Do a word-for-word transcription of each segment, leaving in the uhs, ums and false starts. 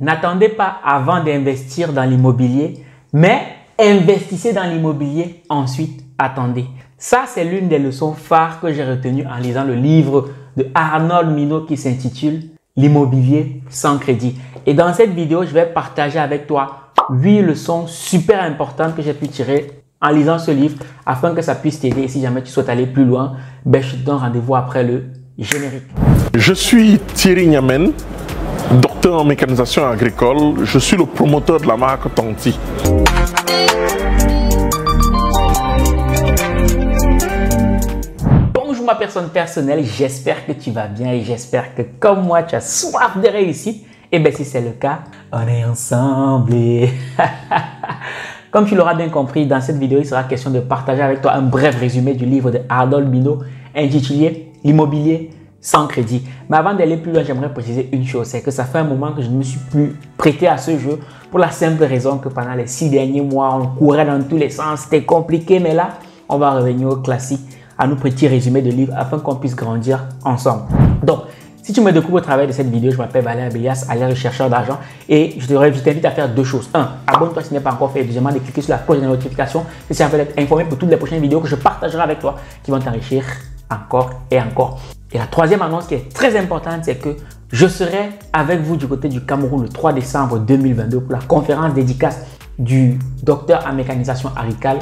n'attendez pas avant d'investir dans l'immobilier, mais investissez dans l'immobilier, ensuite attendez. Ça, c'est l'une des leçons phares que j'ai retenues en lisant le livre de Arnold Minot qui s'intitule « L'immobilier sans crédit ». Et dans cette vidéo, je vais partager avec toi huit leçons super importantes que j'ai pu tirer en lisant ce livre afin que ça puisse t'aider. Et si jamais tu souhaites aller plus loin, ben, je te donne rendez-vous après le générique. Je suis Thierry Niamen, docteur en mécanisation agricole. Je suis le promoteur de la marque Tantie. Ma personne personnelle, j'espère que tu vas bien et j'espère que comme moi tu as soif de réussite. Et bien si c'est le cas, on est ensemble. Et comme tu l'auras bien compris, dans cette vidéo il sera question de partager avec toi un bref résumé du livre de Arnold Minot intitulé L'immobilier sans crédit. Mais avant d'aller plus loin, j'aimerais préciser une chose, c'est que ça fait un moment que je ne me suis plus prêté à ce jeu pour la simple raison que pendant les six derniers mois on courait dans tous les sens, c'était compliqué. Mais là on va revenir au classique, à nos petits résumés de livres afin qu'on puisse grandir ensemble. Donc, si tu me découvres au travers de cette vidéo, je m'appelle Valère Bélias, alias le chercheur d'argent, et je t'invite à faire deux choses. Un, abonne-toi si ce n'est pas encore fait, et deuxièmement, de cliquer sur la cloche de notification si tu veux être informé pour toutes les prochaines vidéos que je partagerai avec toi qui vont t'enrichir encore et encore. Et la troisième annonce qui est très importante, c'est que je serai avec vous du côté du Cameroun le trois décembre deux mille vingt-deux pour la conférence dédicace du docteur en mécanisation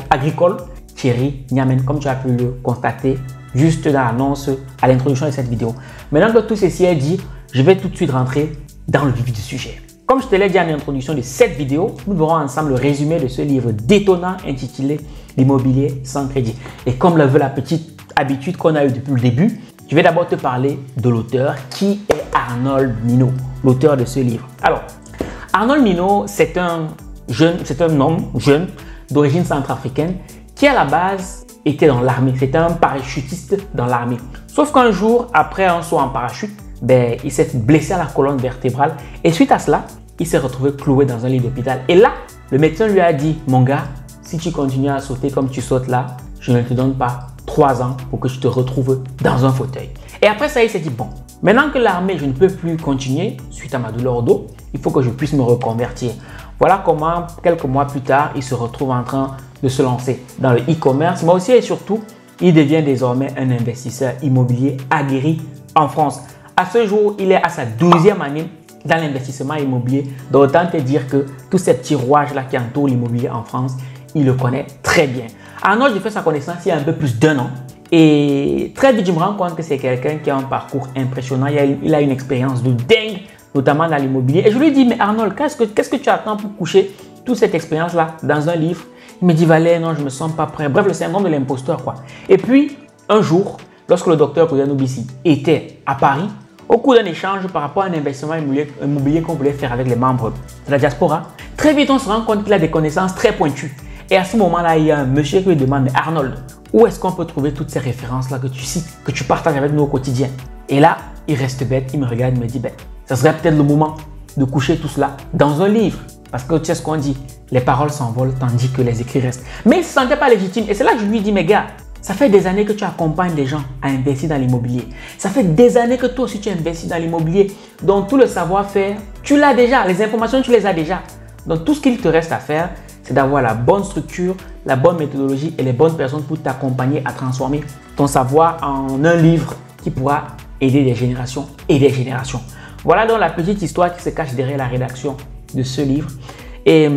agricole Thierry Niamen, comme tu as pu le constater juste dans l'annonce à l'introduction de cette vidéo. Maintenant que tout ceci est dit, je vais tout de suite rentrer dans le vif du sujet. Comme je te l'ai dit en introduction de cette vidéo, nous verrons ensemble le résumé de ce livre détonnant intitulé L'immobilier sans crédit. Et comme le veut la petite habitude qu'on a eue depuis le début, je vais d'abord te parler de l'auteur qui est Arnold Minot, l'auteur de ce livre. Alors, Arnold Minot, c'est un jeune, c'est un homme jeune d'origine centrafricaine qui à la base était dans l'armée. C'était un parachutiste dans l'armée. Sauf qu'un jour, après un saut en parachute, ben, il s'est blessé à la colonne vertébrale et suite à cela, il s'est retrouvé cloué dans un lit d'hôpital. Et là, le médecin lui a dit « Mon gars, si tu continues à sauter comme tu sautes là, je ne te donne pas trois ans pour que tu te retrouves dans un fauteuil. » Et après ça, il s'est dit « Bon, maintenant que l'armée, je ne peux plus continuer suite à ma douleur au dos, il faut que je puisse me reconvertir. » Voilà comment, quelques mois plus tard, il se retrouve en train de se lancer dans le e-commerce, mais aussi et surtout, il devient désormais un investisseur immobilier aguerri en France. À ce jour, il est à sa douzième année dans l'investissement immobilier. Donc, autant te dire que tous ces petits rouages-là qui entourent l'immobilier en France, il le connaît très bien. Arnold, j'ai fait sa connaissance il y a un peu plus d'un an et très vite, je me rends compte que c'est quelqu'un qui a un parcours impressionnant. Il a une, il a une expérience de dingue, notamment dans l'immobilier. Et je lui dis, mais Arnold, qu'est-ce que, qu'est-ce que tu attends pour coucher toute cette expérience-là dans un livre? Il me dit, Valère, non, je ne me sens pas prêt. Bref, le syndrome de l'imposteur, quoi. Et puis, un jour, lorsque le docteur Prudence Noubissi était à Paris, au cours d'un échange par rapport à un investissement immobilier, immobilier qu'on voulait faire avec les membres de la diaspora, très vite, on se rend compte qu'il a des connaissances très pointues. Et à ce moment-là, il y a un monsieur qui lui demande, mais Arnold, où est-ce qu'on peut trouver toutes ces références-là que tu cites, que tu partages avec nous au quotidien? Et là, il reste bête, il me regarde, il me dit, ben, ça serait peut-être le moment de coucher tout cela dans un livre. Parce que tu sais ce qu'on dit, les paroles s'envolent tandis que les écrits restent. Mais il ne se sentait pas légitime. Et c'est là que je lui dis, mais gars, ça fait des années que tu accompagnes des gens à investir dans l'immobilier. Ça fait des années que toi aussi tu investis dans l'immobilier. Donc tout le savoir-faire, tu l'as déjà. Les informations, tu les as déjà. Donc tout ce qu'il te reste à faire, c'est d'avoir la bonne structure, la bonne méthodologie et les bonnes personnes pour t'accompagner à transformer ton savoir en un livre qui pourra aider des générations et des générations. Voilà donc la petite histoire qui se cache derrière la rédaction de ce livre. Et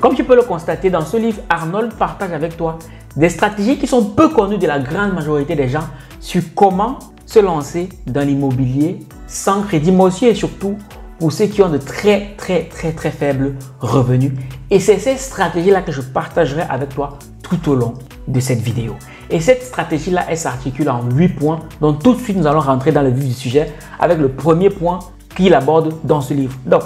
comme tu peux le constater, dans ce livre, Arnold partage avec toi des stratégies qui sont peu connues de la grande majorité des gens sur comment se lancer dans l'immobilier sans crédit, mais aussi et surtout pour ceux qui ont de très très très très faibles revenus. Et c'est ces stratégies-là que je partagerai avec toi tout au long de cette vidéo. Et cette stratégie-là, elle s'articule en huit points, dont tout de suite nous allons rentrer dans le vif du sujet avec le premier point qu'il aborde dans ce livre. Donc,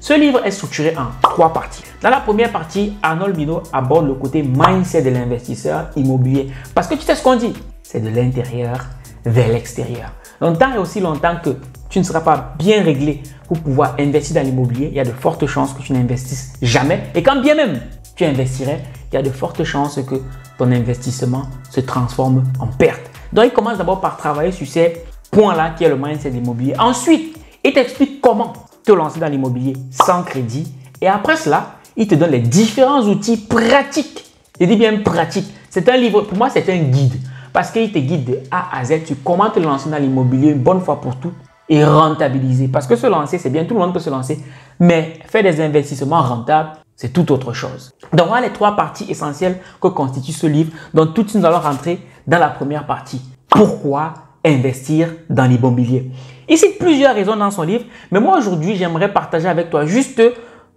ce livre est structuré en trois parties. Dans la première partie, Arnold Minot aborde le côté mindset de l'investisseur immobilier. Parce que tu sais ce qu'on dit, c'est de l'intérieur vers l'extérieur. Donc, tant et aussi longtemps que tu ne seras pas bien réglé pour pouvoir investir dans l'immobilier, il y a de fortes chances que tu n'investisses jamais. Et quand bien même tu investirais, il y a de fortes chances que ton investissement se transforme en perte. Donc, il commence d'abord par travailler sur ces points-là qui est le mindset de l'immobilier. Ensuite, il t'explique comment te lancer dans l'immobilier sans crédit. Et après cela, il te donne les différents outils pratiques. Je dis bien pratique. C'est un livre, pour moi, c'est un guide. Parce qu'il te guide de A à Z sur comment te lancer dans l'immobilier une bonne fois pour toutes et rentabiliser. Parce que se lancer, c'est bien, tout le monde peut se lancer. Mais faire des investissements rentables, c'est tout autre chose. Donc voilà les trois parties essentielles que constitue ce livre, dont toutes nous allons rentrer dans la première partie. Pourquoi investir dans l'immobilier? Il cite plusieurs raisons dans son livre, mais moi aujourd'hui, j'aimerais partager avec toi juste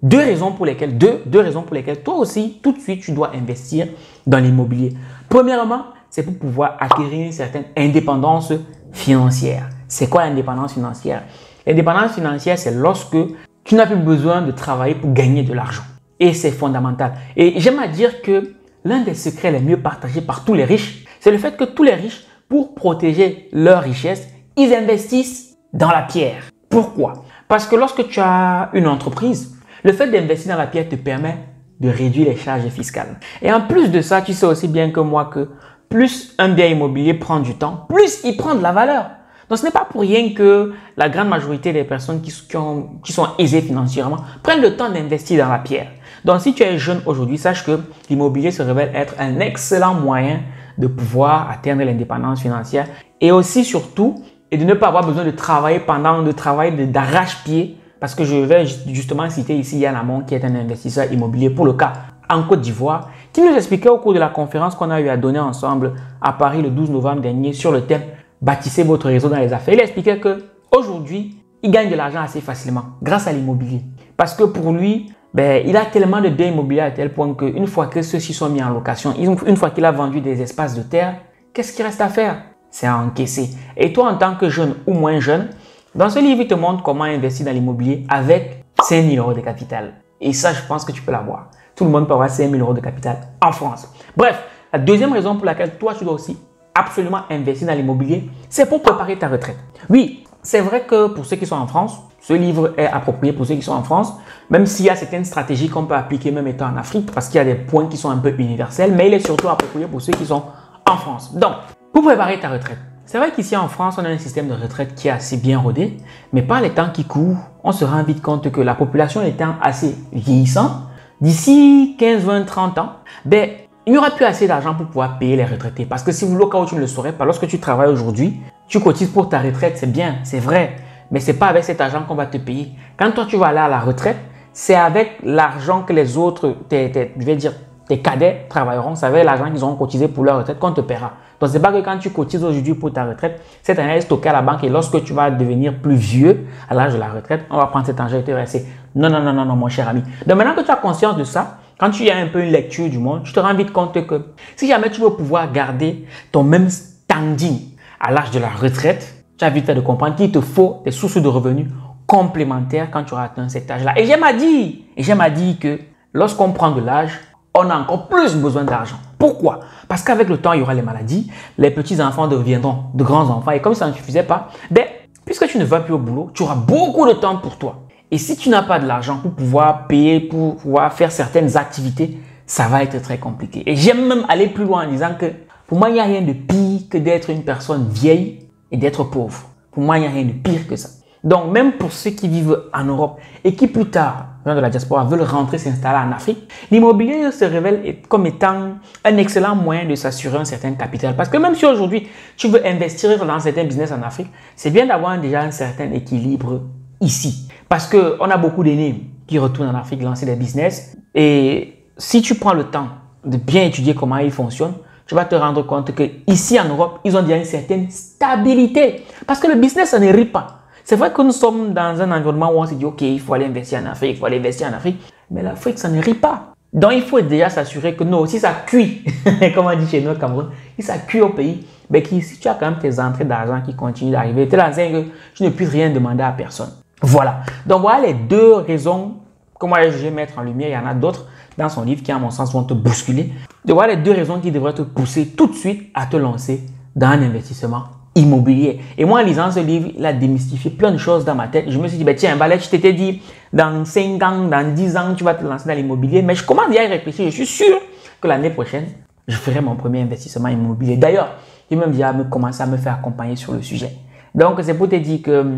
deux raisons pour lesquelles, deux, deux raisons pour lesquelles toi aussi, tout de suite, tu dois investir dans l'immobilier. Premièrement, c'est pour pouvoir acquérir une certaine indépendance financière. C'est quoi l'indépendance financière? L'indépendance financière, c'est lorsque tu n'as plus besoin de travailler pour gagner de l'argent. Et c'est fondamental. Et j'aime à dire que l'un des secrets les mieux partagés par tous les riches, c'est le fait que tous les riches, pour protéger leur richesse, ils investissent dans la pierre. Pourquoi? Parce que lorsque tu as une entreprise, le fait d'investir dans la pierre te permet de réduire les charges fiscales. Et en plus de ça, tu sais aussi bien que moi que plus un bien immobilier prend du temps, plus il prend de la valeur. Donc, ce n'est pas pour rien que la grande majorité des personnes qui, qui, ont, qui sont aisées financièrement prennent le temps d'investir dans la pierre. Donc, si tu es jeune aujourd'hui, sache que l'immobilier se révèle être un excellent moyen de pouvoir atteindre l'indépendance financière et aussi, surtout, et de ne pas avoir besoin de travailler pendant, de travailler d'arrache-pied, parce que je vais justement citer ici Yann Amon, qui est un investisseur immobilier pour le cas en Côte d'Ivoire, qui nous expliquait au cours de la conférence qu'on a eu à donner ensemble à Paris le douze novembre dernier sur le thème « Bâtissez votre réseau dans les affaires ». Il expliquait qu'aujourd'hui, il gagne de l'argent assez facilement grâce à l'immobilier. Parce que pour lui, ben, il a tellement de biens immobiliers à tel point qu'une fois que ceux-ci sont mis en location, une fois qu'il a vendu des espaces de terre, qu'est-ce qu'il reste à faire? C'est à encaisser. Et toi, en tant que jeune ou moins jeune, dans ce livre, il te montre comment investir dans l'immobilier avec cinq mille euros de capital. Et ça, je pense que tu peux l'avoir. Tout le monde peut avoir cinq mille euros de capital en France. Bref, la deuxième raison pour laquelle toi, tu dois aussi absolument investir dans l'immobilier, c'est pour préparer ta retraite. Oui, c'est vrai que pour ceux qui sont en France, ce livre est approprié pour ceux qui sont en France, même s'il y a certaines stratégies qu'on peut appliquer même étant en Afrique, parce qu'il y a des points qui sont un peu universels, mais il est surtout approprié pour ceux qui sont en France. Donc, pour préparer ta retraite, c'est vrai qu'ici en France, on a un système de retraite qui est assez bien rodé, mais par les temps qui courent, on se rend vite compte que la population étant assez vieillissante, d'ici quinze, vingt, trente ans, ben, il n'y aura plus assez d'argent pour pouvoir payer les retraités. Parce que si vous, le cas où tu ne le saurais pas, lorsque tu travailles aujourd'hui, tu cotises pour ta retraite, c'est bien, c'est vrai, mais ce n'est pas avec cet argent qu'on va te payer. Quand toi, tu vas aller à la retraite, c'est avec l'argent que les autres, tes, tes, je vais dire, tes cadets travailleront, c'est avec l'argent qu'ils auront cotisé pour leur retraite qu'on te paiera. Donc, ce n'est pas que quand tu cotises aujourd'hui pour ta retraite, cette année est stockée à la banque et lorsque tu vas devenir plus vieux à l'âge de la retraite, on va prendre cet argent et te verser. Non, non, non, non, non, mon cher ami. Donc, maintenant que tu as conscience de ça, quand tu as un peu une lecture du monde, tu te rends vite compte que si jamais tu veux pouvoir garder ton même standing à l'âge de la retraite, tu as vite fait de comprendre qu'il te faut des sources de revenus complémentaires quand tu auras atteint cet âge-là. Et j'aime à dire, et j'aime à dire que lorsqu'on prend de l'âge, on a encore plus besoin d'argent. Pourquoi? Parce qu'avec le temps, il y aura les maladies, les petits-enfants deviendront de grands-enfants et comme ça ne suffisait pas, ben, puisque tu ne vas plus au boulot, tu auras beaucoup de temps pour toi. Et si tu n'as pas de l'argent pour pouvoir payer, pour pouvoir faire certaines activités, ça va être très compliqué. Et j'aime même aller plus loin en disant que pour moi, il n'y a rien de pire que d'être une personne vieille et d'être pauvre. Pour moi, il n'y a rien de pire que ça. Donc, même pour ceux qui vivent en Europe et qui plus tard, venant de la diaspora, veulent rentrer s'installer en Afrique, l'immobilier se révèle comme étant un excellent moyen de s'assurer un certain capital. Parce que même si aujourd'hui, tu veux investir dans certains business en Afrique, c'est bien d'avoir déjà un certain équilibre ici. Parce qu'on a beaucoup d'aînés qui retournent en Afrique lancer des business. Et si tu prends le temps de bien étudier comment ils fonctionnent, tu vas te rendre compte qu'ici en Europe, ils ont déjà une certaine stabilité. Parce que le business, ça ne rit pas. C'est vrai que nous sommes dans un environnement où on se dit « Ok, il faut aller investir en Afrique, il faut aller investir en Afrique. » Mais l'Afrique, ça ne rit pas. Donc, il faut déjà s'assurer que nous aussi, ça cuit. Comme on dit chez nous au Cameroun, ça cuit au pays. Mais si tu as quand même tes entrées d'argent qui continuent d'arriver, tu es là, tu ne puisses rien demander à personne. Voilà. Donc, voilà les deux raisons que moi, je vais mettre en lumière. Il y en a d'autres dans son livre qui, à mon sens, vont te bousculer. Donc, voilà les deux raisons qui devraient te pousser tout de suite à te lancer dans un investissement immobilier. Et moi, en lisant ce livre, il a démystifié plein de choses dans ma tête. Je me suis dit, bah, tiens, Valère, je t'étais dit, dans cinq ans, dans dix ans, tu vas te lancer dans l'immobilier. Mais je commence à y réfléchir. Je suis sûr que l'année prochaine, je ferai mon premier investissement immobilier. D'ailleurs, j'ai même déjà commencé à me faire accompagner sur le sujet. Donc, c'est pour te dire que,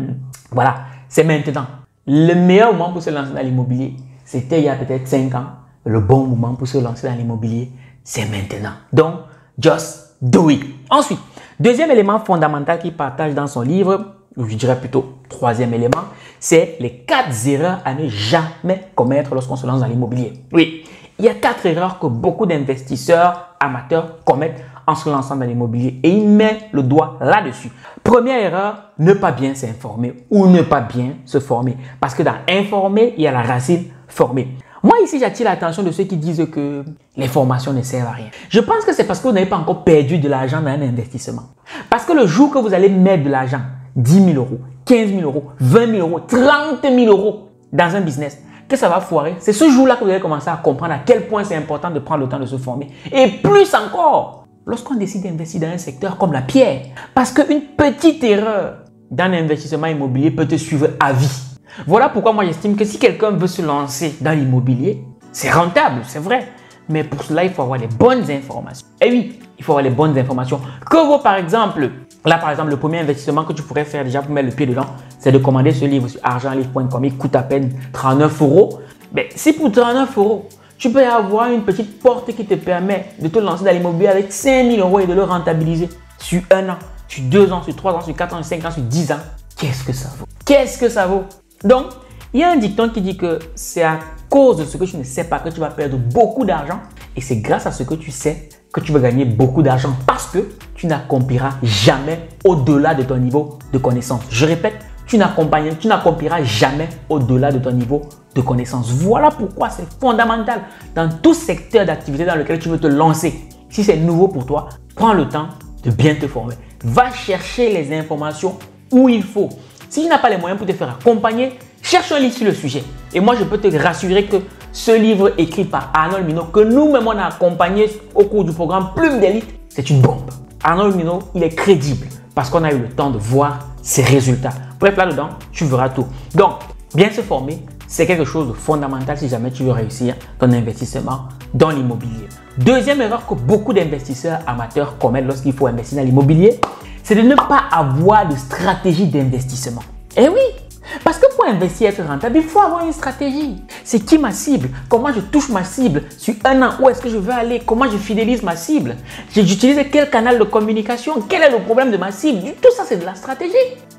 voilà, c'est maintenant. Le meilleur moment pour se lancer dans l'immobilier, c'était il y a peut-être cinq ans. Le bon moment pour se lancer dans l'immobilier, c'est maintenant. Donc, just do it. Ensuite, deuxième élément fondamental qu'il partage dans son livre, ou je dirais plutôt troisième élément, c'est les quatre erreurs à ne jamais commettre lorsqu'on se lance dans l'immobilier. Oui, il y a quatre erreurs que beaucoup d'investisseurs amateurs commettent en se lançant dans l'immobilier et il met le doigt là-dessus. Première erreur, ne pas bien s'informer ou ne pas bien se former. Parce que dans informer, il y a la racine former. Moi ici, j'attire l'attention de ceux qui disent que les formations ne servent à rien. Je pense que c'est parce que vous n'avez pas encore perdu de l'argent dans un investissement. Parce que le jour que vous allez mettre de l'argent, dix mille euros, quinze mille euros, vingt mille euros, trente mille euros dans un business, que ça va foirer, c'est ce jour-là que vous allez commencer à comprendre à quel point c'est important de prendre le temps de se former. Et plus encore, lorsqu'on décide d'investir dans un secteur comme la pierre, parce qu'une petite erreur dans l'investissement immobilier peut te suivre à vie. Voilà pourquoi moi j'estime que si quelqu'un veut se lancer dans l'immobilier, c'est rentable, c'est vrai. Mais pour cela, il faut avoir les bonnes informations. Et oui, il faut avoir les bonnes informations. Que vaut par exemple, là par exemple, le premier investissement que tu pourrais faire déjà pour mettre le pied dedans, c'est de commander ce livre sur argenlivre point com. Il coûte à peine trente-neuf euros. Mais si pour trente-neuf euros, tu peux avoir une petite porte qui te permet de te lancer dans l'immobilier avec cinq mille euros et de le rentabiliser sur un an, sur deux ans, sur trois ans, sur quatre ans, sur cinq ans, sur dix ans. Qu'est-ce que ça vaut? Qu'est-ce que ça vaut? Donc, il y a un dicton qui dit que c'est à cause de ce que tu ne sais pas que tu vas perdre beaucoup d'argent et c'est grâce à ce que tu sais que tu vas gagner beaucoup d'argent parce que tu n'accompliras jamais au-delà de ton niveau de connaissance. Je répète, tu n'accompliras jamais au-delà de ton niveau de connaissance. Voilà pourquoi c'est fondamental dans tout secteur d'activité dans lequel tu veux te lancer. Si c'est nouveau pour toi, prends le temps de bien te former. Va chercher les informations où il faut. Si tu n'as pas les moyens pour te faire accompagner, cherche un livre sur le sujet. Et moi, je peux te rassurer que ce livre écrit par Arnold Minot, que nous-mêmes on a accompagné au cours du programme Plume d'Élite, c'est une bombe. Arnold Minot, il est crédible parce qu'on a eu le temps de voir ses résultats. Bref, là-dedans, tu verras tout. Donc, bien se former, c'est quelque chose de fondamental si jamais tu veux réussir ton investissement dans l'immobilier. Deuxième erreur que beaucoup d'investisseurs amateurs commettent lorsqu'il faut investir dans l'immobilier, c'est de ne pas avoir de stratégie d'investissement. Eh oui, parce que pour investir et être rentable, il faut avoir une stratégie. C'est qui ma cible? Comment je touche ma cible? Sur un an, où est-ce que je veux aller? Comment je fidélise ma cible? J'utilise quel canal de communication? Quel est le problème de ma cible? Tout ça, c'est de la stratégie.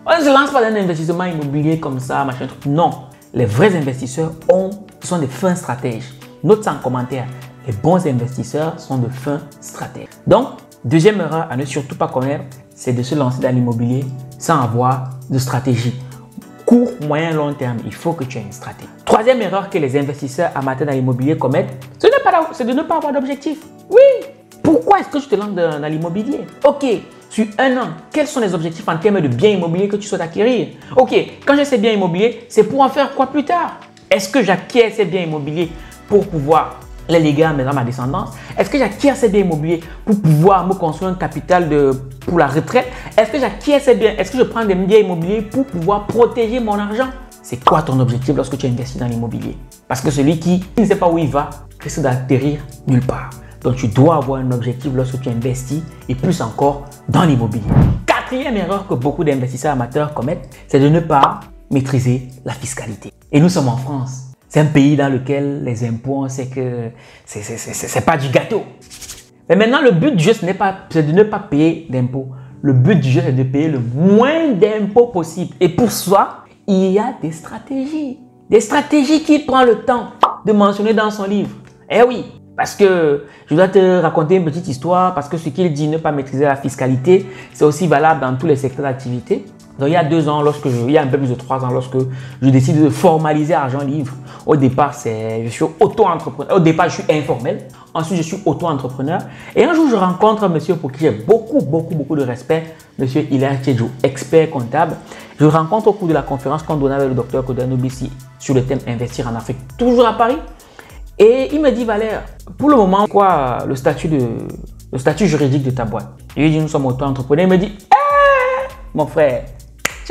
On ne se lance pas dans un investissement immobilier comme ça, machin, truc. Non, les vrais investisseurs ont, sont des fins stratèges. Note ça en commentaire. Les bons investisseurs sont de fins stratèges. Donc, deuxième erreur à ne surtout pas commettre, c'est de se lancer dans l'immobilier sans avoir de stratégie. Court, moyen, long terme, il faut que tu aies une stratégie. Troisième erreur que les investisseurs amateurs dans l'immobilier commettent, c'est de ne pas avoir d'objectif. Oui, pourquoi est-ce que tu te lances dans, dans l'immobilier? Ok, sur un an, quels sont les objectifs en termes de biens immobiliers que tu souhaites acquérir? Ok, quand j'ai ces biens immobiliers, c'est pour en faire quoi plus tard? Est-ce que j'acquiers ces biens immobiliers pour pouvoir les léguer à ma descendance? Est-ce que j'acquiers ces biens immobiliers pour pouvoir me construire un capital de, pour la retraite? Est-ce que j'acquiers ces biens? Est-ce que je prends des biens immobiliers pour pouvoir protéger mon argent? C'est quoi ton objectif lorsque tu investis dans l'immobilier? Parce que celui qui ne sait pas où il va risque d'atterrir nulle part. Donc tu dois avoir un objectif lorsque tu investis et plus encore dans l'immobilier. Quatrième erreur que beaucoup d'investisseurs amateurs commettent, c'est de ne pas maîtriser la fiscalité. Et nous sommes en France. C'est un pays dans lequel les impôts, c'est que c'est pas du gâteau. Mais maintenant, le but du jeu, ce n'est pas, c'est de ne pas payer d'impôts. Le but du jeu, c'est de payer le moins d'impôts possible. Et pour ça, il y a des stratégies. Des stratégies qu'il prend le temps de mentionner dans son livre. Eh oui, parce que je dois te raconter une petite histoire, parce que ce qu'il dit, ne pas maîtriser la fiscalité, c'est aussi valable dans tous les secteurs d'activité. Donc, il y a deux ans, lorsque je, il y a un peu plus de trois ans, lorsque je décide de formaliser Argenlivre, au départ, je suis auto-entrepreneur. Au départ, je suis informel. Ensuite, je suis auto-entrepreneur. Et un jour, je rencontre un monsieur pour qui j'ai beaucoup, beaucoup, beaucoup de respect, monsieur Hilaire Tiedjo, expert comptable. Je le rencontre au cours de la conférence qu'on donnait avec le docteur Prudence Noubissi sur le thème investir en Afrique, toujours à Paris. Et il me dit, Valère, pour le moment, quoi, le statut, de, le statut juridique de ta boîte? Je lui dis, nous sommes auto-entrepreneurs. Il me dit, eh, mon frère,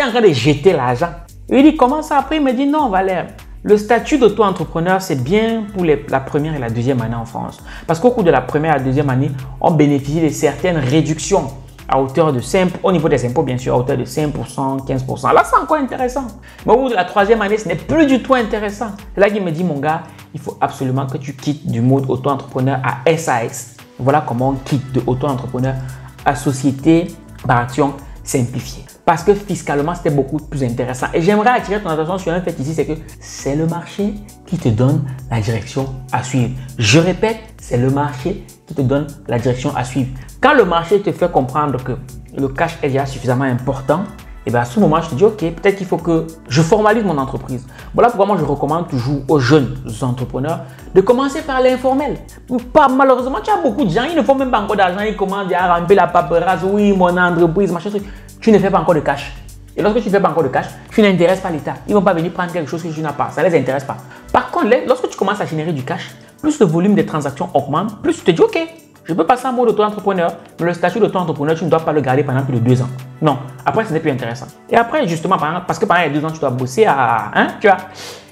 en train de jeter l'argent. Il dit, comment ça? Après, il me dit, non, Valère, le statut d'auto-entrepreneur, c'est bien pour les, la première et la deuxième année en France. Parce qu'au cours de la première et la deuxième année, on bénéficie de certaines réductions. à hauteur de cinq pour cent, au niveau des impôts bien sûr, à hauteur de cinq pour cent, quinze pour cent. Là, c'est encore intéressant. Mais au bout de la troisième année, ce n'est plus du tout intéressant. C'est là qu'il me dit, mon gars, il faut absolument que tu quittes du mode auto-entrepreneur à S A S. Voilà comment on quitte de auto-entrepreneur à société par action simplifiée. Parce que fiscalement, c'était beaucoup plus intéressant. Et j'aimerais attirer ton attention sur un fait ici, c'est que c'est le marché qui te donne la direction à suivre. Je répète, c'est le marché qui te donne la direction à suivre. Quand le marché te fait comprendre que le cash est déjà suffisamment important, et bien à ce moment, je te dis, ok, peut-être qu'il faut que je formalise mon entreprise. Voilà pourquoi moi, je recommande toujours aux jeunes entrepreneurs de commencer par l'informel. Malheureusement, tu as beaucoup de gens, ils ne font même pas encore d'argent, ils commencent à ramper la paperasse, oui, mon entreprise, machin, truc. Tu ne fais pas encore de cash. Et lorsque tu ne fais pas encore de cash, tu n'intéresses pas l'État. Ils ne vont pas venir prendre quelque chose que tu n'as pas. Ça ne les intéresse pas. Par contre, lorsque tu commences à générer du cash, plus le volume des transactions augmente, plus tu te dis, ok, je peux passer en mode auto-entrepreneur, mais le statut d'auto-entrepreneur, tu ne dois pas le garder pendant plus de deux ans. Non. Après, ce n'est plus intéressant. Et après, justement, parce que pendant les deux ans, tu dois bosser à... Hein, tu as...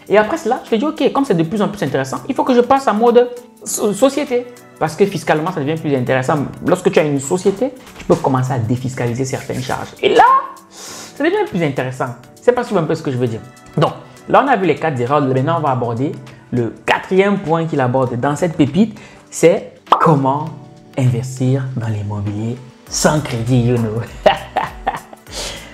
Et après cela, je te dis, ok, comme c'est de plus en plus intéressant, il faut que je passe en mode société. Parce que fiscalement, ça devient plus intéressant. Lorsque tu as une société, tu peux commencer à défiscaliser certaines charges. Et là, ça devient plus intéressant. C'est pas sûr un peu ce que je veux dire. Donc, là, on a vu les quatre erreurs. Maintenant, on va aborder le quatrième point qu'il aborde dans cette pépite. C'est comment investir dans l'immobilier sans crédit, you know.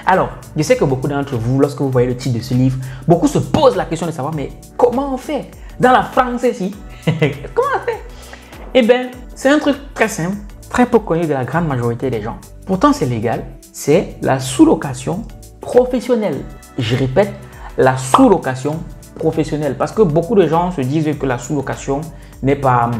Alors, je sais que beaucoup d'entre vous, lorsque vous voyez le titre de ce livre, beaucoup se posent la question de savoir, mais comment on fait dans la France ici? Comment on fait? Eh bien, c'est un truc très simple, très peu connu de la grande majorité des gens. Pourtant, c'est légal. C'est la sous-location professionnelle. Je répète, la sous-location professionnelle. Parce que beaucoup de gens se disent que la sous-location n'est pas,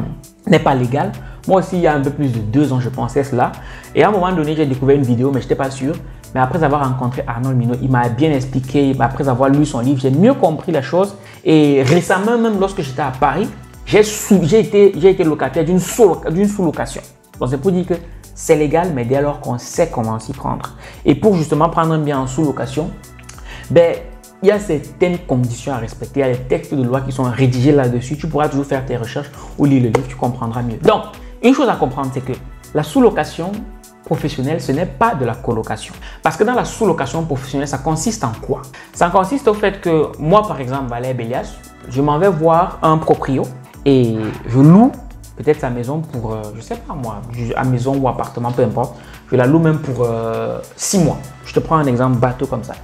n'est pas légale. Moi aussi, il y a un peu plus de deux ans, je pensais cela. Et à un moment donné, j'ai découvert une vidéo, mais je n'étais pas sûr. Mais après avoir rencontré Arnold Minot, il m'a bien expliqué. Après avoir lu son livre, j'ai mieux compris la chose. Et récemment, même lorsque j'étais à Paris, j'ai été, été locataire d'une sous-location. Donc, c'est pour dire que c'est légal, mais dès lors qu'on sait comment s'y prendre. Et pour justement prendre un bien en sous-location, ben, il y a certaines conditions à respecter. Il y a des textes de loi qui sont rédigés là-dessus. Tu pourras toujours faire tes recherches ou lire le livre, tu comprendras mieux. Donc, une chose à comprendre, c'est que la sous-location professionnelle, ce n'est pas de la colocation. Parce que dans la sous-location professionnelle, ça consiste en quoi? Ça consiste au fait que moi, par exemple, Valère Bélias, je m'en vais voir un proprio. Et je loue peut-être sa maison pour, euh, je sais pas moi, à maison ou appartement, peu importe. Je la loue même pour euh, six mois. Je te prends un exemple bateau comme ça.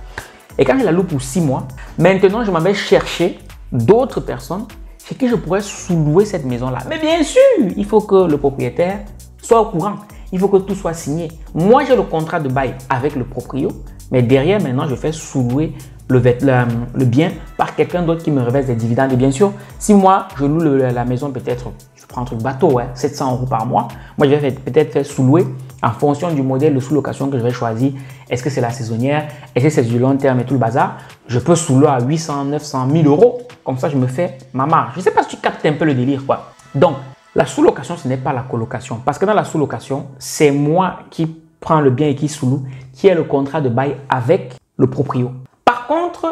Et quand je la loue pour six mois, maintenant je m'en vais chercher d'autres personnes chez qui je pourrais sous-louer cette maison-là. Mais bien sûr, il faut que le propriétaire soit au courant. Il faut que tout soit signé. Moi, j'ai le contrat de bail avec le proprio, mais derrière, maintenant, je fais sous-louer Le, le, le bien par quelqu'un d'autre qui me reverse des dividendes. Et bien sûr, si moi, je loue le, la maison, peut-être, je prends un truc bateau, hein, sept cents euros par mois, moi, je vais peut-être faire sous-louer en fonction du modèle de sous-location que je vais choisir. Est-ce que c'est la saisonnière? Est-ce que c'est du long terme et tout le bazar? Je peux sous-louer à huit cents, neuf cents, mille euros. Comme ça, je me fais ma marge. Je ne sais pas si tu captes un peu le délire, quoi. Donc, la sous-location, ce n'est pas la colocation. Parce que dans la sous-location, c'est moi qui prends le bien et qui sous-loue, qui est le contrat de bail avec le proprio. Par contre,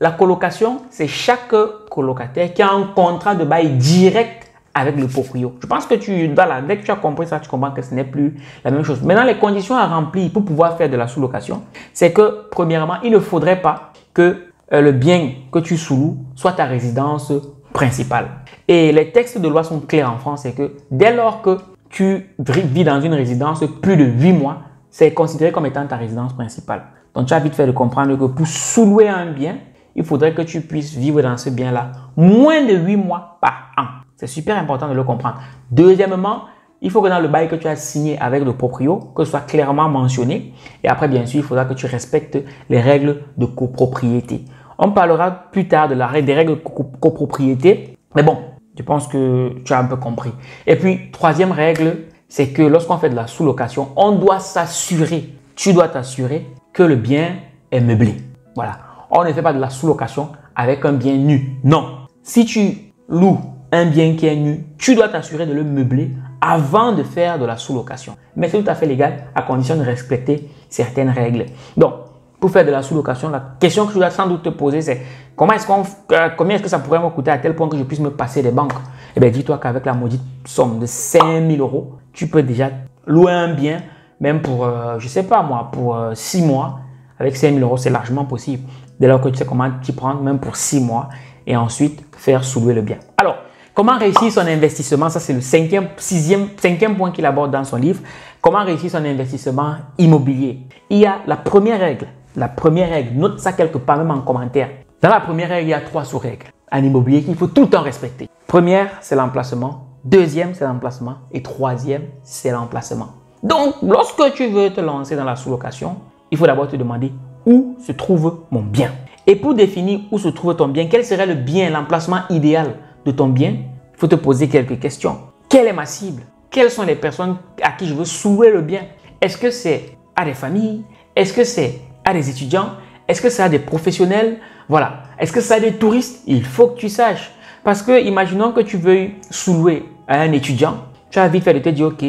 la colocation, c'est chaque colocataire qui a un contrat de bail direct avec le proprio. Je pense que tu, voilà, dès que tu as compris ça, tu comprends que ce n'est plus la même chose. Maintenant, les conditions à remplir pour pouvoir faire de la sous-location, c'est que, premièrement, il ne faudrait pas que euh, le bien que tu sous-loues soit ta résidence principale. Et les textes de loi sont clairs en France, c'est que dès lors que tu vis dans une résidence plus de huit mois, c'est considéré comme étant ta résidence principale. Donc, tu as vite fait de comprendre que pour sous-louer un bien, il faudrait que tu puisses vivre dans ce bien-là moins de huit mois par an. C'est super important de le comprendre. Deuxièmement, il faut que dans le bail que tu as signé avec le proprio, que ce soit clairement mentionné. Et après, bien sûr, il faudra que tu respectes les règles de copropriété. On parlera plus tard de la, des règles de copropriété. Mais bon, je pense que tu as un peu compris. Et puis, troisième règle, c'est que lorsqu'on fait de la sous-location, on doit s'assurer, tu dois t'assurer que le bien est meublé. Voilà. On ne fait pas de la sous-location avec un bien nu. Non. Si tu loues un bien qui est nu, tu dois t'assurer de le meubler avant de faire de la sous-location. Mais c'est tout à fait légal à condition de respecter certaines règles. Donc, pour faire de la sous-location, la question que je dois sans doute te poser, c'est comment est-ce qu'on, euh, combien est-ce que ça pourrait me coûter à tel point que je puisse me passer des banques? Eh bien, dis-toi qu'avec la maudite somme de cinq mille euros, tu peux déjà louer un bien même pour, euh, je sais pas moi, pour euh, six mois, avec cinq mille euros, c'est largement possible. Dès lors que tu sais comment t'y prendre, même pour six mois, et ensuite faire soulever le bien. Alors, comment réussir son investissement? Ça, c'est le cinquième, sixième, cinquième point qu'il aborde dans son livre. Comment réussir son investissement immobilier? Il y a la première règle. La première règle, note ça quelque part, même en commentaire. Dans la première règle, il y a trois sous-règles en immobilier qu'il faut tout le temps respecter. Première, c'est l'emplacement. Deuxième, c'est l'emplacement. Et troisième, c'est l'emplacement. Donc, lorsque tu veux te lancer dans la sous-location, il faut d'abord te demander où se trouve mon bien. Et pour définir où se trouve ton bien, quel serait le bien, l'emplacement idéal de ton bien, il faut te poser quelques questions. Quelle est ma cible? Quelles sont les personnes à qui je veux louer le bien? Est-ce que c'est à des familles? Est-ce que c'est à des étudiants? Est-ce que c'est à des professionnels? Voilà. Est-ce que c'est à des touristes? Il faut que tu saches. Parce que, imaginons que tu veux sous-louer à un étudiant, tu as vite fait de te dire, ok,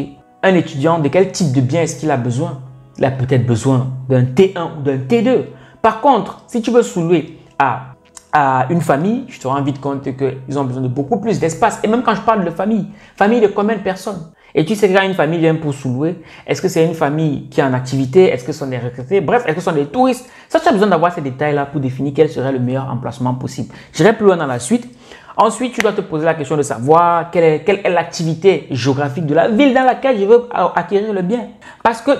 un étudiant, de quel type de bien est-ce qu'il a besoin? Il a peut-être besoin d'un T un ou d'un T deux. Par contre, si tu veux sous-louer à, à une famille, je te rends vite compte qu'ils ont besoin de beaucoup plus d'espace. Et même quand je parle de famille, famille de combien de personnes? Et tu sais quand une famille vient pour sous-louer, est-ce que c'est une famille qui est en activité? Est-ce que ce sont des retraités? Bref, est-ce que ce sont des touristes? Ça, tu as besoin d'avoir ces détails-là pour définir quel serait le meilleur emplacement possible. J'irai plus loin dans la suite. Ensuite, tu dois te poser la question de savoir quelle est, quelle est l'activité géographique de la ville dans laquelle je veux acquérir le bien. Parce que,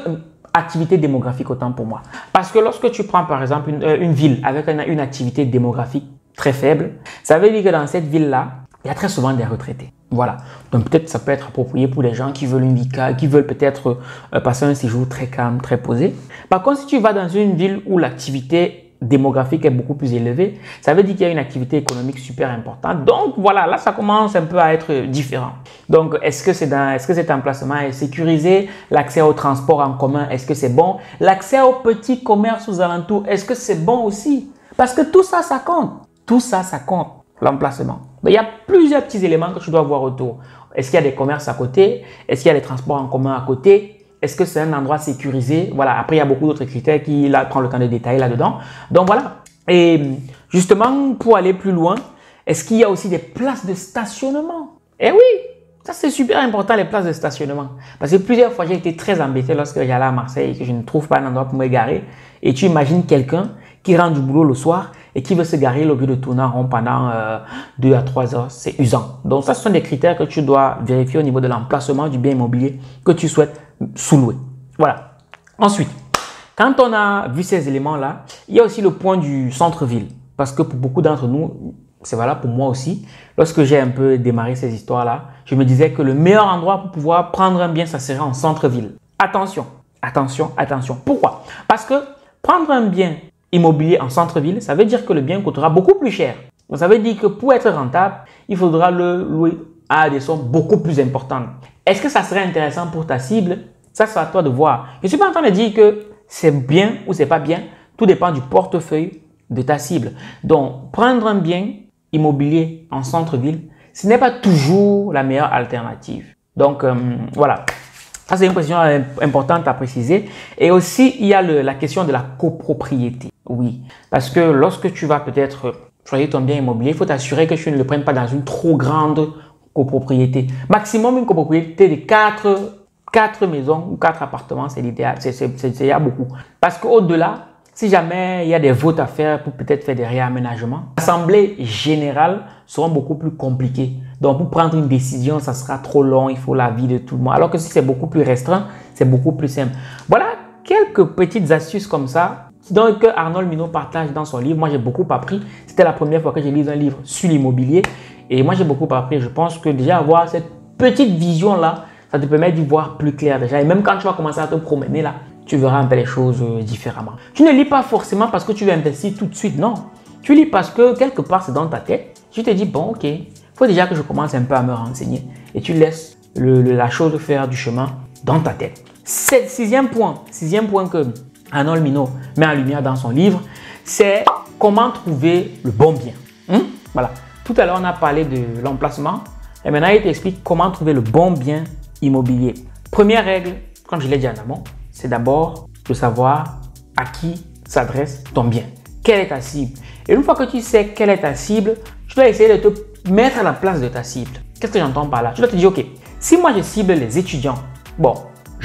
activité démographique autant pour moi. Parce que lorsque tu prends par exemple une, une ville avec une, une activité démographique très faible, ça veut dire que dans cette ville-là, il y a très souvent des retraités. Voilà. Donc peut-être ça peut être approprié pour des gens qui veulent une vie calme, qui veulent peut-être passer un séjour très calme, très posé. Par contre, si tu vas dans une ville où l'activité démographique est beaucoup plus élevée, ça veut dire qu'il y a une activité économique super importante. Donc voilà, là ça commence un peu à être différent. Donc est-ce que c'est dans, est-ce que cet emplacement est sécurisé? L'accès au transport en commun, est-ce que c'est bon? L'accès aux petits commerces aux alentours, est-ce que c'est bon aussi? Parce que tout ça, ça compte. Tout ça, ça compte, l'emplacement. Il y a plusieurs petits éléments que tu dois voir autour. Est-ce qu'il y a des commerces à côté? Est-ce qu'il y a des transports en commun à côté? Est-ce que c'est un endroit sécurisé? Voilà. Après, il y a beaucoup d'autres critères qui là, prend le temps de détailler là-dedans. Donc, voilà. Et justement, pour aller plus loin, est-ce qu'il y a aussi des places de stationnement? Eh oui, ça, c'est super important, les places de stationnement. Parce que plusieurs fois, j'ai été très embêté lorsque j'allais à Marseille et que je ne trouve pas un endroit pour me garer. Et tu imagines quelqu'un qui rentre du boulot le soir et qui veut se garer au lieu de tourner en rond pendant euh, deux à trois heures, c'est usant. Donc, ça, ce sont des critères que tu dois vérifier au niveau de l'emplacement du bien immobilier que tu souhaites sous-louer. Voilà. Ensuite, quand on a vu ces éléments-là, il y a aussi le point du centre-ville. Parce que pour beaucoup d'entre nous, c'est valable pour moi aussi, lorsque j'ai un peu démarré ces histoires-là, je me disais que le meilleur endroit pour pouvoir prendre un bien, ça serait en centre-ville. Attention, attention, attention. Pourquoi? Parce que prendre un bien immobilier en centre-ville, ça veut dire que le bien coûtera beaucoup plus cher. Donc, ça veut dire que pour être rentable, il faudra le louer à des sommes beaucoup plus importantes. Est-ce que ça serait intéressant pour ta cible? Ça, c'est à toi de voir. Je ne suis pas en train de dire que c'est bien ou c'est pas bien. Tout dépend du portefeuille de ta cible. Donc, prendre un bien immobilier en centre-ville, ce n'est pas toujours la meilleure alternative. Donc, euh, voilà. Ça, c'est une question importante à préciser. Et aussi, il y a le, la question de la copropriété. Oui, parce que lorsque tu vas peut-être choisir ton bien immobilier, il faut t'assurer que tu ne le prennes pas dans une trop grande copropriété. Maximum une copropriété de quatre, quatre maisons ou quatre appartements, c'est l'idéal, c'est il y a beaucoup. Parce qu'au-delà, si jamais il y a des votes à faire pour peut-être faire des réaménagements, les assemblées générales seront beaucoup plus compliquées. Donc, pour prendre une décision, ça sera trop long, il faut l'avis de tout le monde. Alors que si c'est beaucoup plus restreint, c'est beaucoup plus simple. Voilà quelques petites astuces comme ça. Donc, que Arnold Minot partage dans son livre. Moi, j'ai beaucoup appris. C'était la première fois que j'ai lu un livre sur l'immobilier. Et moi, j'ai beaucoup appris. Je pense que déjà avoir cette petite vision-là, ça te permet d'y voir plus clair déjà. Et même quand tu vas commencer à te promener là, tu verras un peu les choses différemment. Tu ne lis pas forcément parce que tu veux investir tout de suite, non. Tu lis parce que quelque part, c'est dans ta tête. Tu te dis, bon, ok, il faut déjà que je commence un peu à me renseigner. Et tu laisses le, le, la chose faire du chemin dans ta tête. C'est le sixième point. Sixième point que Arnold Minot met en lumière dans son livre, c'est comment trouver le bon bien. Hum? Voilà. Tout à l'heure, on a parlé de l'emplacement. Et maintenant, il t'explique comment trouver le bon bien immobilier. Première règle, comme je l'ai dit en amont, c'est d'abord de savoir à qui s'adresse ton bien. Quelle est ta cible? Et une fois que tu sais quelle est ta cible, tu dois essayer de te mettre à la place de ta cible. Qu'est-ce que j'entends par là? Tu dois te dire, ok, si moi je cible les étudiants, bon,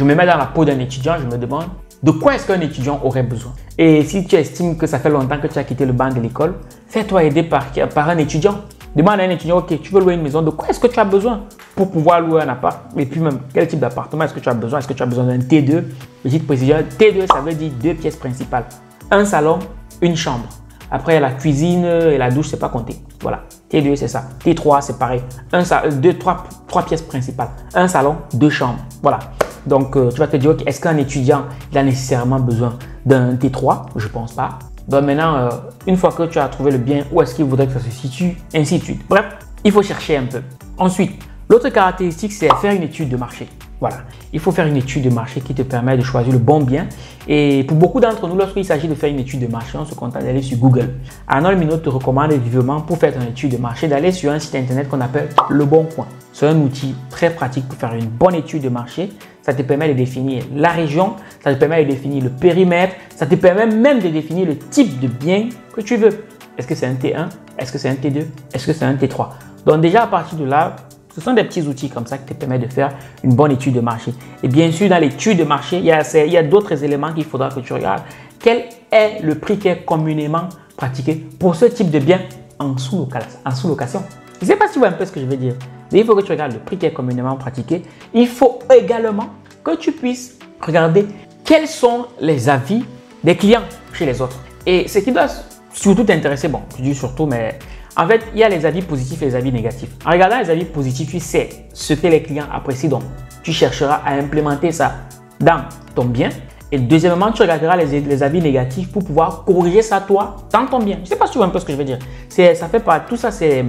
Je me mets dans la peau d'un étudiant, je me demande de quoi est-ce qu'un étudiant aurait besoin. Et si tu estimes que ça fait longtemps que tu as quitté le banc de l'école, fais-toi aider par, par un étudiant. Demande à un étudiant, ok, tu veux louer une maison, de quoi est-ce que tu as besoin pour pouvoir louer un appart? Et puis même, quel type d'appartement est-ce que tu as besoin? Est-ce que tu as besoin d'un T deux? Je te précise, T deux, ça veut dire deux pièces principales. Un salon, une chambre. Après, la cuisine et la douche, c'est pas compté. Voilà. T deux, c'est ça. T trois, c'est pareil. Un salon, deux, trois, trois pièces principales. Un salon, deux chambres. Voilà. Donc, euh, tu vas te dire, okay, est-ce qu'un étudiant, il a nécessairement besoin d'un T trois? Je pense pas. Donc maintenant, euh, une fois que tu as trouvé le bien, où est-ce qu'il voudrait que ça se situe, ainsi de suite. Bref, il faut chercher un peu. Ensuite, l'autre caractéristique, c'est faire une étude de marché. Voilà, il faut faire une étude de marché qui te permet de choisir le bon bien. Et pour beaucoup d'entre nous, lorsqu'il s'agit de faire une étude de marché, on se contente d'aller sur Google. Arnold Minot te recommande vivement pour faire ton étude de marché d'aller sur un site internet qu'on appelle Le Bon Coin. C'est un outil très pratique pour faire une bonne étude de marché. Ça te permet de définir la région, ça te permet de définir le périmètre, ça te permet même de définir le type de bien que tu veux. Est-ce que c'est un T un? Est-ce que c'est un T deux? Est-ce que c'est un T trois? Donc déjà à partir de là, ce sont des petits outils comme ça qui te permettent de faire une bonne étude de marché. Et bien sûr, dans l'étude de marché, il y a, il y a d'autres éléments qu'il faudra que tu regardes. Quel est le prix qui est communément pratiqué pour ce type de bien en sous-location? Je ne sais pas si tu vois un peu ce que je veux dire. Mais il faut que tu regardes le prix qui est communément pratiqué. Il faut également que tu puisses regarder quels sont les avis des clients chez les autres. Et ce qui doit surtout t'intéresser, bon, je dis surtout, mais... En fait, il y a les avis positifs et les avis négatifs. En regardant les avis positifs, tu sais ce que les clients apprécient. Donc, tu chercheras à implémenter ça dans ton bien. Et deuxièmement, tu regarderas les, les avis négatifs pour pouvoir corriger ça toi dans ton bien. Je ne sais pas si tu vois un peu ce que je veux dire. Ça fait pas tout ça, c'est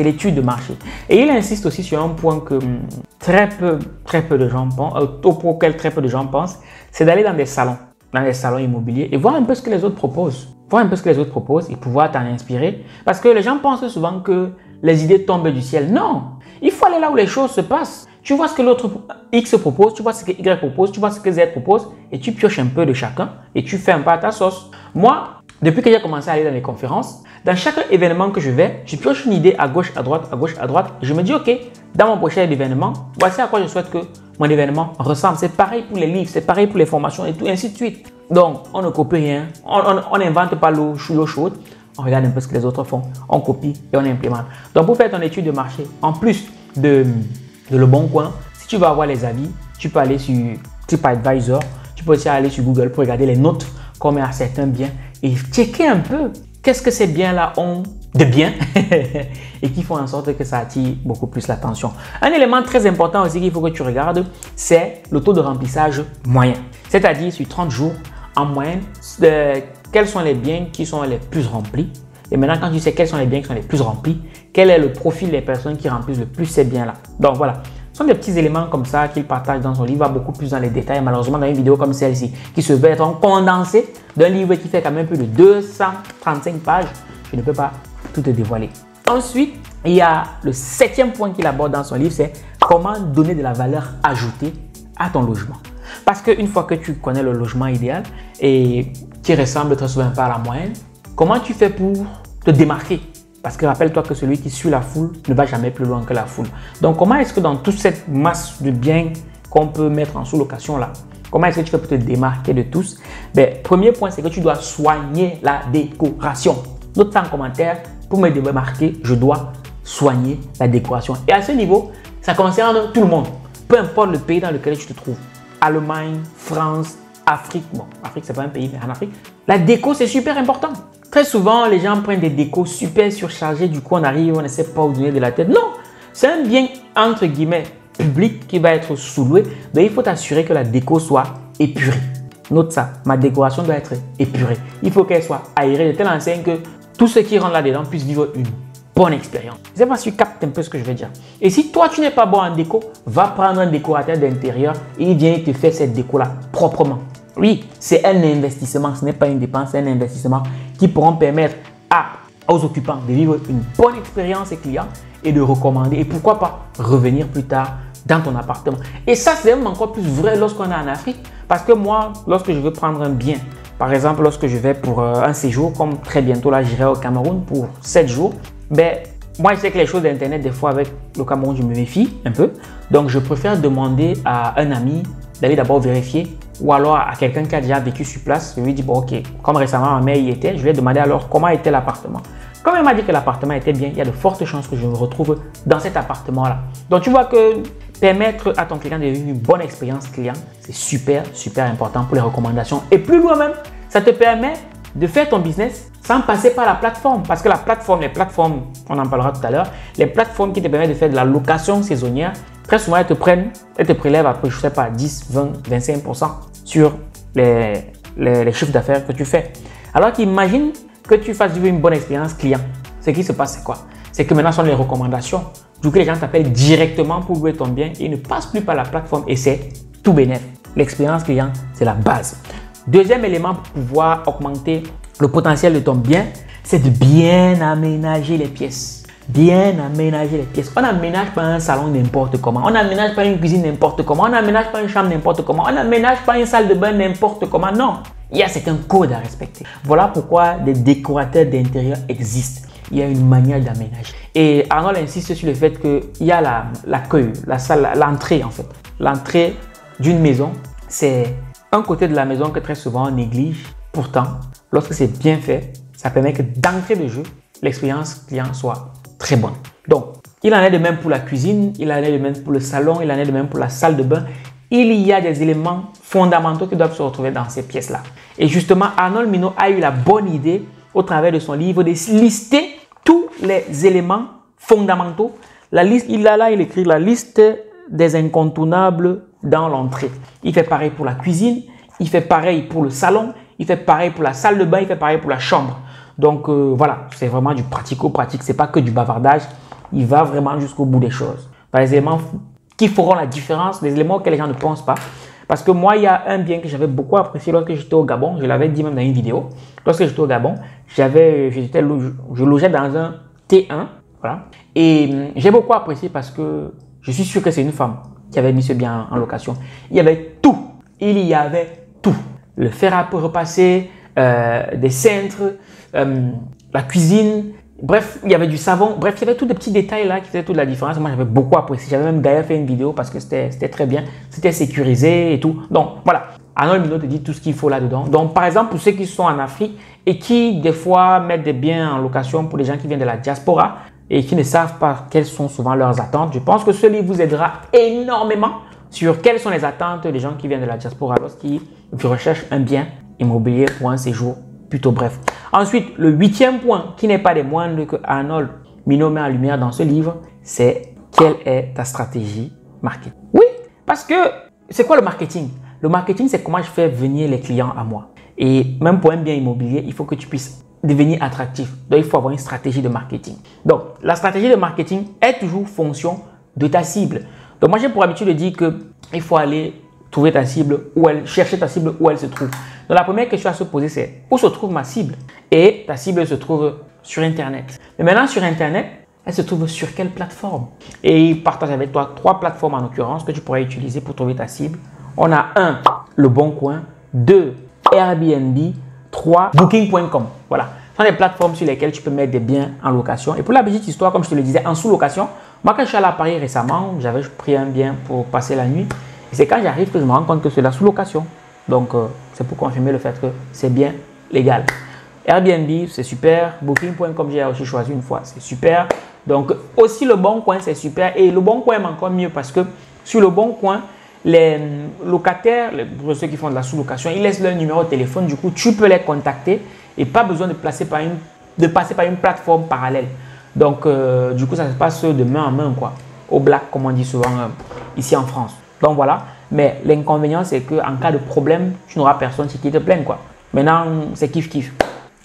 l'étude de marché. Et il insiste aussi sur un point que très peu, très peu de gens pensent, auquel très peu de gens pensent, c'est d'aller dans des salons, dans les salons immobiliers et voir un peu ce que les autres proposent. Voir un peu ce que les autres proposent et pouvoir t'en inspirer. Parce que les gens pensent souvent que les idées tombent du ciel. Non, il faut aller là où les choses se passent. Tu vois ce que l'autre X propose, tu vois ce que Y propose, tu vois ce que Z propose et tu pioches un peu de chacun et tu fais un peu à ta sauce. Moi, depuis que j'ai commencé à aller dans les conférences, dans chaque événement que je vais, je pioche une idée à gauche, à droite, à gauche, à droite. Je me dis, ok, dans mon prochain événement, voici à quoi je souhaite que mon événement ressemble. C'est pareil pour les livres, c'est pareil pour les formations et tout, ainsi de suite. Donc, on ne copie rien, on n'invente pas l'eau chaude, on regarde un peu ce que les autres font, on copie et on implémente. Donc, pour faire ton étude de marché, en plus de, de Le Bon Coin, si tu veux avoir les avis, tu peux aller sur TripAdvisor, tu peux aussi aller sur Google pour regarder les notes qu'on met à certains biens et checker un peu qu'est-ce que ces biens-là ont de bien et qui font en sorte que ça attire beaucoup plus l'attention. Un élément très important aussi qu'il faut que tu regardes, c'est le taux de remplissage moyen. C'est-à-dire sur trente jours, en moyenne, euh, quels sont les biens qui sont les plus remplis. Et maintenant, quand tu sais quels sont les biens qui sont les plus remplis, quel est le profil des personnes qui remplissent le plus ces biens-là. Donc voilà, ce sont des petits éléments comme ça qu'il partage dans son livre, il va beaucoup plus dans les détails, malheureusement dans une vidéo comme celle-ci, qui se veut être en condensé d'un livre qui fait quand même plus de deux cent trente-cinq pages. Je ne peux pas tout te dévoiler. Ensuite, il y a le septième point qu'il aborde dans son livre, c'est comment donner de la valeur ajoutée à ton logement. Parce qu'une fois que tu connais le logement idéal et qui ressemble très souvent pas à la moyenne, comment tu fais pour te démarquer? Parce que rappelle-toi que celui qui suit la foule ne va jamais plus loin que la foule. Donc comment est-ce que dans toute cette masse de biens qu'on peut mettre en sous-location là, comment est-ce que tu fais pour te démarquer de tous? Ben, premier point, c'est que tu dois soigner la décoration. Note en commentaire, pour me démarquer, je dois soigner la décoration. Et à ce niveau, ça concerne tout le monde, peu importe le pays dans lequel tu te trouves. Allemagne, France, Afrique. Bon, Afrique, c'est pas un pays, mais en Afrique, la déco, c'est super important. Très souvent, les gens prennent des décos super surchargées. Du coup, on arrive, on ne sait pas où donner de la tête. Non, c'est un bien, entre guillemets, public qui va être sous-loué. Donc, il faut t'assurer que la déco soit épurée. Note ça, ma décoration doit être épurée. Il faut qu'elle soit aérée de telle enseigne que tous ceux qui rentrent là-dedans puissent vivre une bonne expérience. Je ne sais pas si tu captes un peu ce que je veux dire. Et si toi, tu n'es pas bon en déco, va prendre un décorateur d'intérieur et il vient et te fait cette déco-là proprement. Oui, c'est un investissement, ce n'est pas une dépense, c'est un investissement qui pourront permettre à, aux occupants de vivre une bonne expérience et clients et de recommander et pourquoi pas revenir plus tard dans ton appartement. Et ça, c'est même encore plus vrai lorsqu'on est en Afrique parce que moi, lorsque je veux prendre un bien, par exemple, lorsque je vais pour un séjour, comme très bientôt là, j'irai au Cameroun pour sept jours, ben, moi, je sais que les choses d'Internet, des fois, avec le Cameroun, je me méfie un peu. Donc, je préfère demander à un ami d'aller d'abord vérifier, ou alors à quelqu'un qui a déjà vécu sur place, je lui dis bon ok, comme récemment ma mère y était, je lui ai demandé alors comment était l'appartement. Comme elle m'a dit que l'appartement était bien, il y a de fortes chances que je me retrouve dans cet appartement-là. Donc tu vois que permettre à ton client d'avoir une bonne expérience client, c'est super, super important pour les recommandations. Et plus loin même, ça te permet de faire ton business sans passer par la plateforme. Parce que la plateforme, les plateformes, on en parlera tout à l'heure, les plateformes qui te permettent de faire de la location saisonnière, très souvent, elles te prennent, elles te prélèvent après, je ne sais pas, dix, vingt, vingt-cinq pour cent sur les, les, les chiffres d'affaires que tu fais. Alors qu'imagine que tu fasses vivre une bonne expérience client. Ce qui se passe, c'est quoi? C'est que maintenant, ce sont les recommandations. Du coup, les gens t'appellent directement pour louer ton bien et ne passent plus par la plateforme et c'est tout bénef. L'expérience client, c'est la base. Deuxième élément pour pouvoir augmenter le potentiel de ton bien, c'est de bien aménager les pièces. Bien aménager les pièces. On n'aménage pas un salon n'importe comment. On n'aménage pas une cuisine n'importe comment. On n'aménage pas une chambre n'importe comment. On n'aménage pas une salle de bain n'importe comment. Non, il y a certains codes à respecter. Voilà pourquoi des décorateurs d'intérieur existent. Il y a une manière d'aménager. Et Arnold insiste sur le fait qu'il y a la, la queue, la salle, l'entrée en fait. L'entrée d'une maison, c'est un côté de la maison que très souvent on néglige. Pourtant, lorsque c'est bien fait, ça permet que d'entrée de jeu, l'expérience client soit très bonne. Donc, il en est de même pour la cuisine, il en est de même pour le salon, il en est de même pour la salle de bain. Il y a des éléments fondamentaux qui doivent se retrouver dans ces pièces-là. Et justement, Arnold Minot a eu la bonne idée au travers de son livre de lister tous les éléments fondamentaux. La liste, il a là, il écrit la liste des incontournables dans l'entrée. Il fait pareil pour la cuisine, il fait pareil pour le salon, il fait pareil pour la salle de bain, il fait pareil pour la chambre. Donc euh, voilà, c'est vraiment du pratico-pratique, c'est pas que du bavardage, il va vraiment jusqu'au bout des choses. Par les éléments qui feront la différence, des éléments auxquels les gens ne pensent pas. Parce que moi, il y a un bien que j'avais beaucoup apprécié lorsque j'étais au Gabon, je l'avais dit même dans une vidéo. Lorsque j'étais au Gabon, j'avais, j'étais, je logeais dans un T un, voilà. Et j'ai beaucoup apprécié parce que je suis sûr que c'est une femme qui avait mis ce bien en location. Il y avait tout. Il y avait tout. Le fer à repasser, euh, des cintres, euh, la cuisine. Bref, il y avait du savon. Bref, il y avait tous des petits détails là qui faisaient toute la différence. Moi, j'avais beaucoup apprécié. J'avais même d'ailleurs fait une vidéo parce que c'était très bien. C'était sécurisé et tout. Donc, voilà. Arnold Minot te dit tout ce qu'il faut là-dedans. Donc, par exemple, pour ceux qui sont en Afrique et qui, des fois, mettent des biens en location pour les gens qui viennent de la diaspora, et qui ne savent pas quelles sont souvent leurs attentes. Je pense que ce livre vous aidera énormément sur quelles sont les attentes des gens qui viennent de la diaspora lorsqu'ils recherchent un bien immobilier ou un séjour plutôt bref. Ensuite, le huitième point qui n'est pas des moindres que Arnold Minot met en lumière dans ce livre, c'est quelle est ta stratégie marketing. Oui, parce que c'est quoi le marketing? Le marketing, c'est comment je fais venir les clients à moi. Et même pour un bien immobilier, il faut que tu puisses devenir attractif. Donc, il faut avoir une stratégie de marketing. Donc, la stratégie de marketing est toujours fonction de ta cible. Donc, moi, j'ai pour habitude de dire qu'il faut aller trouver ta cible, où elle, chercher ta cible, où elle se trouve. Donc, la première question à se poser, c'est où se trouve ma cible? Et ta cible se trouve sur Internet. Mais maintenant, sur Internet, elle se trouve sur quelle plateforme? Et il partage avec toi trois plateformes en l'occurrence que tu pourrais utiliser pour trouver ta cible. On a un, Le Bon Coin, deux, Airbnb, trois, Booking point com. Voilà. Ce sont des plateformes sur lesquelles tu peux mettre des biens en location. Et pour la petite histoire, comme je te le disais, en sous-location, moi, quand je suis allé à Paris récemment, j'avais pris un bien pour passer la nuit. Et c'est quand j'arrive que je me rends compte que c'est la sous-location. Donc, euh, c'est pour confirmer le fait que c'est bien légal. Airbnb, c'est super. Booking point com, j'ai aussi choisi une fois, c'est super. Donc, aussi Le Bon Coin, c'est super. Et Le Bon Coin est encore mieux parce que sur Le Bon Coin, les locataires, pour ceux qui font de la sous-location, ils laissent leur numéro de téléphone. Du coup, tu peux les contacter et pas besoin de, placer par une, de passer par une plateforme parallèle. Donc, euh, du coup, ça se passe de main en main, quoi. Au black, comme on dit souvent euh, ici en France. Donc, voilà. Mais l'inconvénient, c'est qu'en cas de problème, tu n'auras personne qui te plaigne, quoi. Maintenant, c'est kiff-kiff.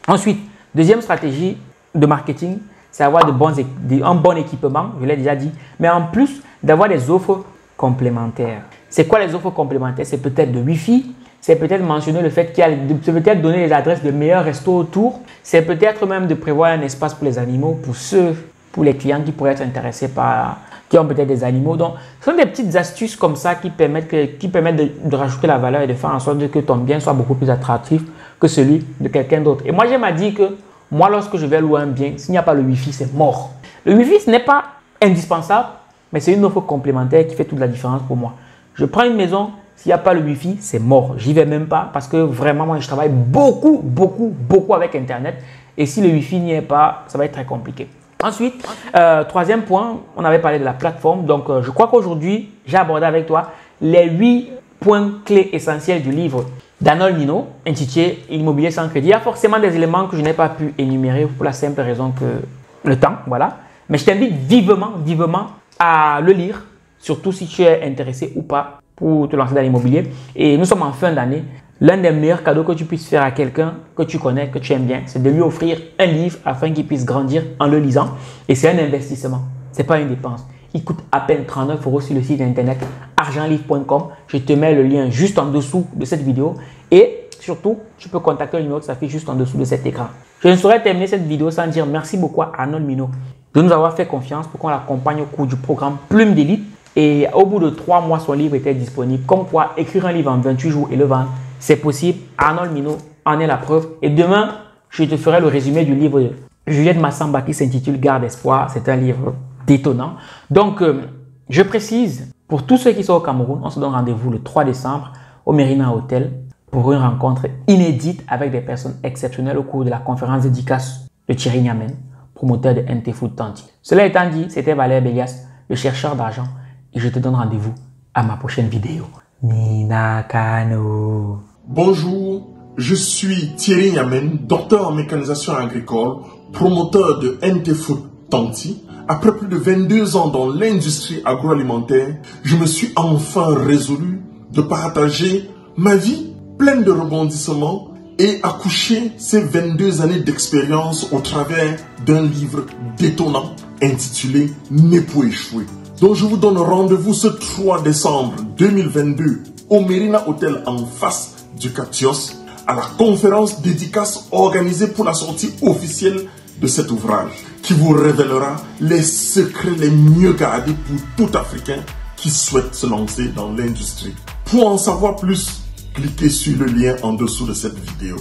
Ensuite, deuxième stratégie de marketing, c'est avoir de bons, de, un bon équipement, je l'ai déjà dit. Mais en plus, d'avoir des offres complémentaires. C'est quoi les offres complémentaires? C'est peut-être le Wi-Fi, c'est peut-être mentionner le fait qu'il y a, c'est peut-être donner les adresses de meilleurs restos autour, c'est peut-être même de prévoir un espace pour les animaux, pour ceux, pour les clients qui pourraient être intéressés par, qui ont peut-être des animaux. Donc, ce sont des petites astuces comme ça qui permettent, que, qui permettent de, de rajouter la valeur et de faire en sorte que ton bien soit beaucoup plus attractif que celui de quelqu'un d'autre. Et moi, j'ai m'a dit que moi, lorsque je vais louer un bien, s'il n'y a pas le Wi-Fi, c'est mort. Le Wi-Fi, ce n'est pas indispensable, mais c'est une offre complémentaire qui fait toute la différence pour moi. Je prends une maison, S'il n'y a pas le Wi-Fi, c'est mort. J'y vais même pas parce que vraiment, moi, je travaille beaucoup, beaucoup, beaucoup avec Internet. Et si le Wi-Fi n'y est pas, ça va être très compliqué. Ensuite, euh, troisième point, on avait parlé de la plateforme. Donc, euh, je crois qu'aujourd'hui, j'ai abordé avec toi les huit points clés essentiels du livre d'Arnold Minot, intitulé « Immobilier sans crédit ». Il y a forcément des éléments que je n'ai pas pu énumérer pour la simple raison que le temps, voilà. Mais je t'invite vivement, vivement à le lire, surtout si tu es intéressé ou pas pour te lancer dans l'immobilier. Et nous sommes en fin d'année. L'un des meilleurs cadeaux que tu puisses faire à quelqu'un que tu connais, que tu aimes bien, c'est de lui offrir un livre afin qu'il puisse grandir en le lisant. Et c'est un investissement, ce n'est pas une dépense. Il coûte à peine trente-neuf euros sur le site internet argenlivre point com. Je te mets le lien juste en dessous de cette vidéo. Et surtout, tu peux contacter le numéro de sa fiche juste en dessous de cet écran. Je ne saurais terminer cette vidéo sans dire merci beaucoup à Arnold Minot de nous avoir fait confiance pour qu'on l'accompagne au cours du programme Plume d'Élite. Et au bout de trois mois, son livre était disponible. Comme quoi, écrire un livre en vingt-huit jours et le vendre, c'est possible. Arnold Minot en est la preuve. Et demain, je te ferai le résumé du livre de Juliette Massamba qui s'intitule Garde Espoir. C'est un livre détonnant. Donc, euh, je précise, pour tous ceux qui sont au Cameroun, on se donne rendez-vous le trois décembre au Merina Hotel pour une rencontre inédite avec des personnes exceptionnelles au cours de la conférence dédicace de Thierry Niamen, promoteur de N T Food Tantie. Cela étant dit, c'était Valère Bélias, le chercheur d'argent. Et je te donne rendez-vous à ma prochaine vidéo. Nina Kano. Bonjour, je suis Thierry Niamen, docteur en mécanisation agricole, promoteur de N T Food Tantie. Après plus de vingt-deux ans dans l'industrie agroalimentaire, je me suis enfin résolu de partager ma vie pleine de rebondissements et accoucher ces vingt-deux années d'expérience au travers d'un livre détonnant intitulé « Né pour échouer ». Donc je vous donne rendez-vous ce trois décembre deux mille vingt-deux au Merina Hotel en face du Cap-Tios à la conférence dédicace organisée pour la sortie officielle de cet ouvrage qui vous révélera les secrets les mieux gardés pour tout Africain qui souhaite se lancer dans l'industrie. Pour en savoir plus, cliquez sur le lien en dessous de cette vidéo.